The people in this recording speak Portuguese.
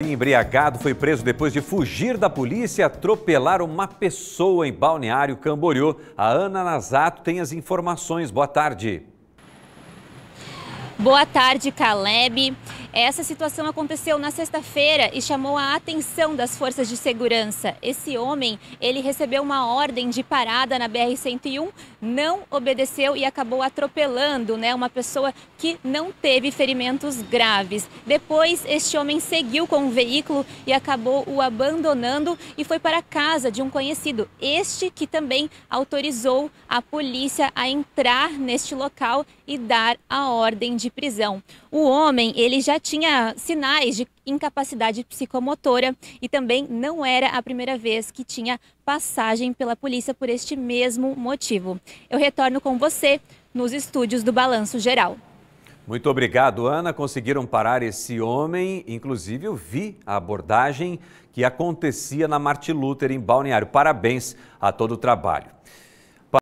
Embriagado foi preso depois de fugir da polícia e atropelar uma pessoa em Balneário Camboriú. A Ana Nazato tem as informações. Boa tarde. Boa tarde, Caleb. Essa situação aconteceu na sexta-feira e chamou a atenção das forças de segurança. Esse homem, ele recebeu uma ordem de parada na BR-101, não obedeceu e acabou atropelando, uma pessoa que não teve ferimentos graves. Depois, este homem seguiu com o veículo e acabou o abandonando e foi para a casa de um conhecido. Este que também autorizou a polícia a entrar neste local e dar a ordem de prisão. O homem, ele já tinha sinais de incapacidade psicomotora e também não era a primeira vez que tinha passagem pela polícia por este mesmo motivo. Eu retorno com você nos estúdios do Balanço Geral. Muito obrigado, Ana. Conseguiram parar esse homem. Inclusive, eu vi a abordagem que acontecia na Martilúter, em Balneário. Parabéns a todo o trabalho.